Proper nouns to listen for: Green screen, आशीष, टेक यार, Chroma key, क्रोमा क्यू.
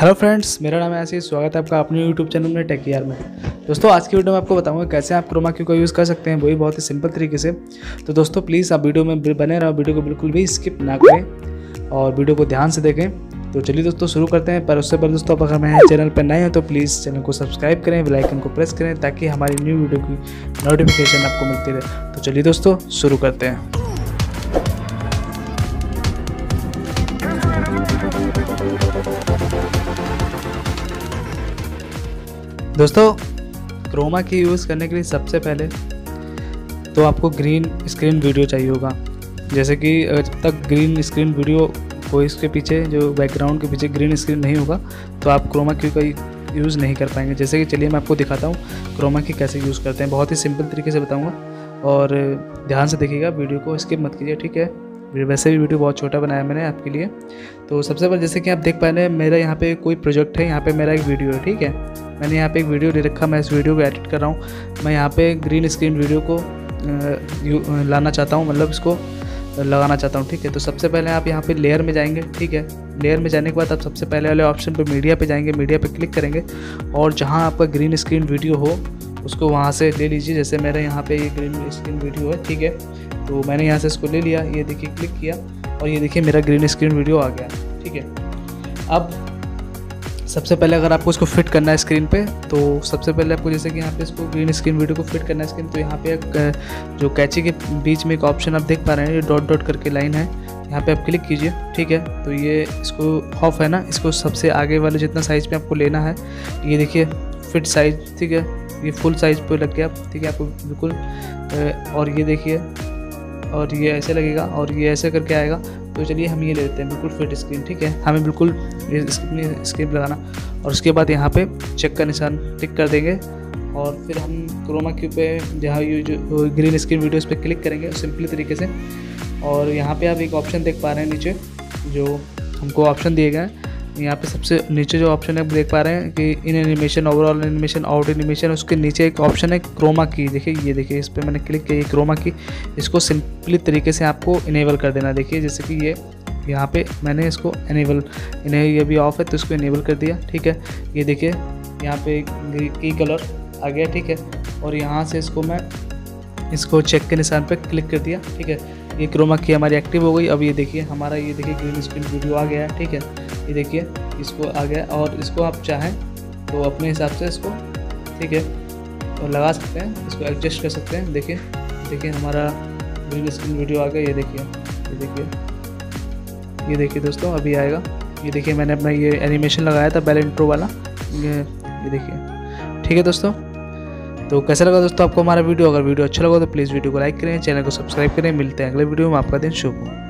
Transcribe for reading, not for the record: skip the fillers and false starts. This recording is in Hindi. हेलो फ्रेंड्स, मेरा नाम है आशीष। स्वागत है आपका अपने यूट्यूब चैनल में टेक यार में। दोस्तों, आज की वीडियो में आपको बताऊंगा कैसे आप क्रोमा क्यू का यूज़ कर सकते हैं, वही बहुत ही सिंपल तरीके से। तो दोस्तों प्लीज़ आप वीडियो में बने रहो, वीडियो को बिल्कुल भी स्किप ना करें और वीडियो को ध्यान से देखें। तो चलिए दोस्तों शुरू करते हैं। पर उससे पहले दोस्तों, अगर मेरे चैनल पर नए हैं तो प्लीज़ चैनल को सब्सक्राइब करें, बेल आइकन को प्रेस करें ताकि हमारी न्यू वीडियो की नोटिफिकेशन आपको मिलती रहे। तो चलिए दोस्तों शुरू करते हैं। दोस्तों क्रोमा की यूज़ करने के लिए सबसे पहले तो आपको ग्रीन स्क्रीन वीडियो चाहिए होगा। जैसे कि जब तक ग्रीन स्क्रीन वीडियो कोई इसके पीछे जो बैकग्राउंड के पीछे ग्रीन स्क्रीन नहीं होगा तो आप क्रोमा क्यू का यूज़ नहीं कर पाएंगे। जैसे कि चलिए मैं आपको दिखाता हूँ क्रोमा की कैसे यूज़ करते हैं, बहुत ही सिंपल तरीके से बताऊँगा और ध्यान से देखिएगा, वीडियो को स्किप मत कीजिए, ठीक है। वैसे भी वीडियो बहुत छोटा बनाया मैंने आपके लिए। तो सबसे पहले जैसे कि आप देख पा रहे हैं, मेरा यहाँ पे कोई प्रोजेक्ट है, यहाँ पे मेरा एक वीडियो है, ठीक है। मैंने यहाँ पे एक वीडियो ले रखा, मैं इस वीडियो को एडिट कर रहा हूँ। मैं यहाँ पे ग्रीन स्क्रीन वीडियो को लाना चाहता हूँ, मतलब इसको लगाना चाहता हूँ, ठीक है। तो सबसे पहले आप यहाँ पे लेयर में जाएंगे, ठीक है। लेयर में जाने के बाद आप सबसे पहले वाले ऑप्शन पर मीडिया पर जाएंगे, मीडिया पर क्लिक करेंगे और जहाँ आपका ग्रीन स्क्रीन वीडियो हो उसको वहाँ से ले लीजिए। जैसे मेरे यहाँ पे ये ग्रीन स्क्रीन वीडियो है, ठीक है। तो मैंने यहाँ से इसको ले लिया, ये देखिए क्लिक किया और ये देखिए मेरा ग्रीन स्क्रीन वीडियो आ गया, ठीक है। अब सबसे पहले अगर आपको इसको फिट करना है स्क्रीन पे, तो सबसे पहले आपको जैसे कि यहाँ पे इसको ग्रीन स्क्रीन वीडियो को फिट करना है स्क्रीन, तो यहाँ पे एक जो कैची के बीच में एक ऑप्शन आप देख पा रहे हैं, ये डॉट डॉट करके लाइन है, यहाँ पे आप क्लिक कीजिए, ठीक है। तो ये इसको ऑफ है ना, इसको सबसे आगे वाले जितना साइज़ पे आपको लेना है, ये देखिए फिट साइज़, ठीक है। ये फुल साइज़ पे लग गया, ठीक है, आपको बिल्कुल। और ये देखिए, और ये ऐसे लगेगा और ये ऐसे करके आएगा। तो चलिए हम ये ले लेते हैं बिल्कुल फिट स्क्रीन, ठीक है। हमें बिल्कुल स्क्रीन लगाना और उसके बाद यहाँ पे चेक का निशान टिक कर देंगे और फिर हम क्रोमा क्यू पे जहाँ ये जो ग्रीन स्क्रीन वीडियोज़ पे क्लिक करेंगे सिंपली तरीके से। और यहाँ पे आप एक ऑप्शन देख पा रहे हैं नीचे, जो हमको ऑप्शन दिए गए हैं। यहाँ पे सबसे नीचे जो ऑप्शन है आप देख पा रहे हैं कि in animation, overall animation, out animation, उसके नीचे एक ऑप्शन है क्रोमा की। देखिए ये देखिए, इस पर मैंने क्लिक किया, ये क्रोमा की, इसको सिंपली तरीके से आपको इनेबल कर देना। देखिए जैसे कि ये यहाँ पे मैंने इसको इनेबल, ये भी ऑफ है तो इसको इनेबल कर दिया, ठीक है। ये देखिए यहाँ पे की कलर आ गया, ठीक है। और यहाँ से इसको मैं इसको चेक के निशान पर क्लिक कर दिया, ठीक है। ये क्रोमा की हमारी एक्टिव हो गई। अब ये देखिए हमारा, ये देखिए ग्रीन स्क्रीन वीडियो आ गया है, ठीक है। ये देखिए इसको आ गया और इसको आप चाहें तो अपने हिसाब से इसको, ठीक है, और लगा सकते हैं, इसको एडजस्ट कर सकते हैं। देखिए देखिए हमारा ग्रीन स्क्रीन वीडियो आ गया, ये देखिए ये देखिए ये देखिए दोस्तों अभी आएगा। ये देखिए मैंने अपना ये एनिमेशन लगाया था पहले इंट्रो वाला, ये देखिए, ठीक है दोस्तों। तो कैसा लगा दोस्तों आपको हमारा वीडियो? अगर वीडियो अच्छा लगा तो प्लीज़ वीडियो को लाइक करें, चैनल को सब्सक्राइब करें। मिलते हैं अगले वीडियो में, आपका दिन शुभ हो।